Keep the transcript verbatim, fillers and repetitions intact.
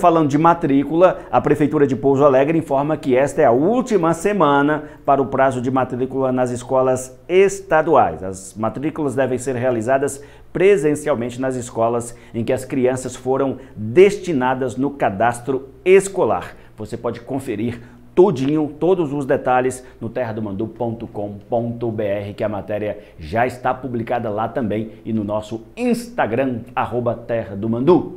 falando de matrícula, a Prefeitura de Pouso Alegre informa que esta é a última semana para o prazo de matrícula nas escolas estaduais. As matrículas devem ser realizadas presencialmente nas escolas em que as crianças foram destinadas no cadastro escolar. Você pode conferir tudinho, todos os detalhes no terra do mandu ponto com ponto br, que a matéria já está publicada lá também, e no nosso Instagram, arroba terra do mandu.